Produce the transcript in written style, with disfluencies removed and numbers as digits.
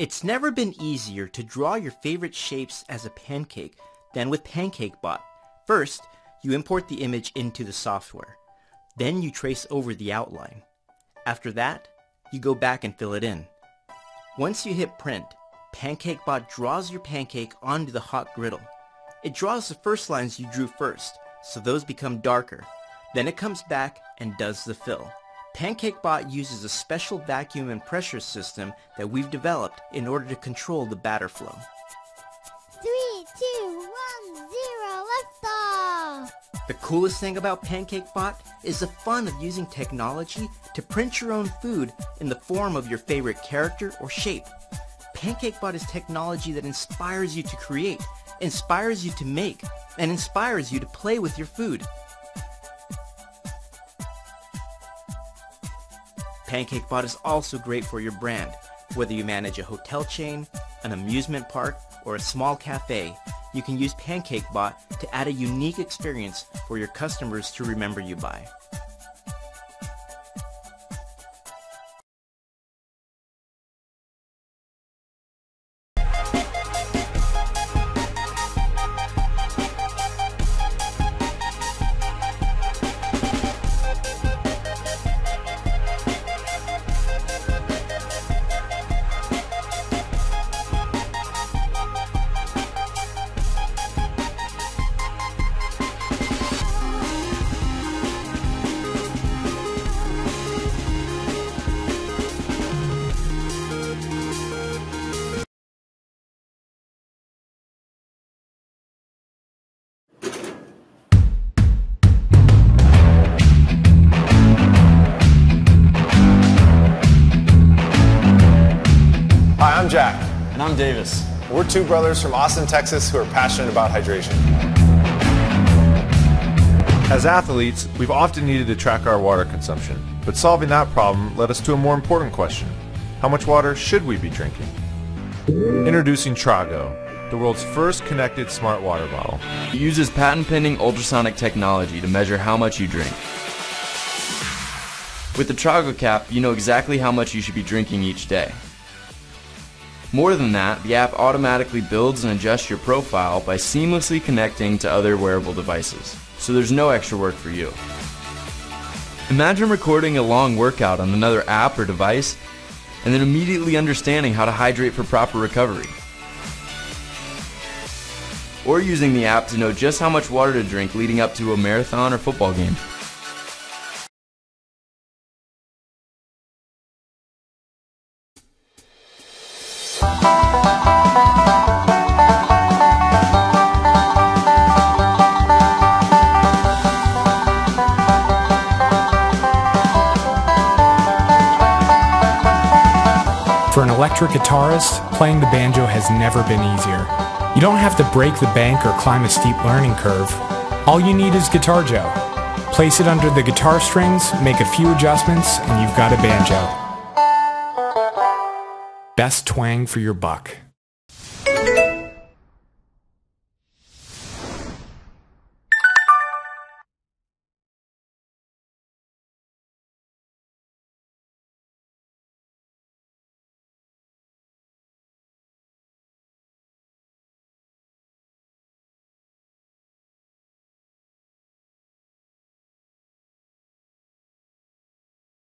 It's never been easier to draw your favorite shapes as a pancake than with PancakeBot. First, you import the image into the software. Then you trace over the outline. After that, you go back and fill it in. Once you hit print, PancakeBot draws your pancake onto the hot griddle. It draws the first lines you drew first, so those become darker. Then it comes back and does the fill. PancakeBot uses a special vacuum and pressure system that we've developed in order to control the batter flow. 3, 2, 1, 0, liftoff! The coolest thing about PancakeBot is the fun of using technology to print your own food in the form of your favorite character or shape. PancakeBot is technology that inspires you to create, inspires you to make, and inspires you to play with your food. PancakeBot is also great for your brand. Whether you manage a hotel chain, an amusement park, or a small cafe, you can use PancakeBot to add a unique experience for your customers to remember you by. I'm Jack. And I'm Davis. We're two brothers from Austin, Texas who are passionate about hydration. As athletes, we've often needed to track our water consumption, but solving that problem led us to a more important question. How much water should we be drinking? Introducing Trago, the world's first connected smart water bottle. It uses patent-pending ultrasonic technology to measure how much you drink. With the Trago cap, you know exactly how much you should be drinking each day. More than that, the app automatically builds and adjusts your profile by seamlessly connecting to other wearable devices, so there's no extra work for you. Imagine recording a long workout on another app or device, and then immediately understanding how to hydrate for proper recovery. Or using the app to know just how much water to drink leading up to a marathon or football game. For an electric guitarist, playing the banjo has never been easier. You don't have to break the bank or climb a steep learning curve. All you need is Guitarjo. Place it under the guitar strings, make a few adjustments, and you've got a banjo. Best twang for your buck.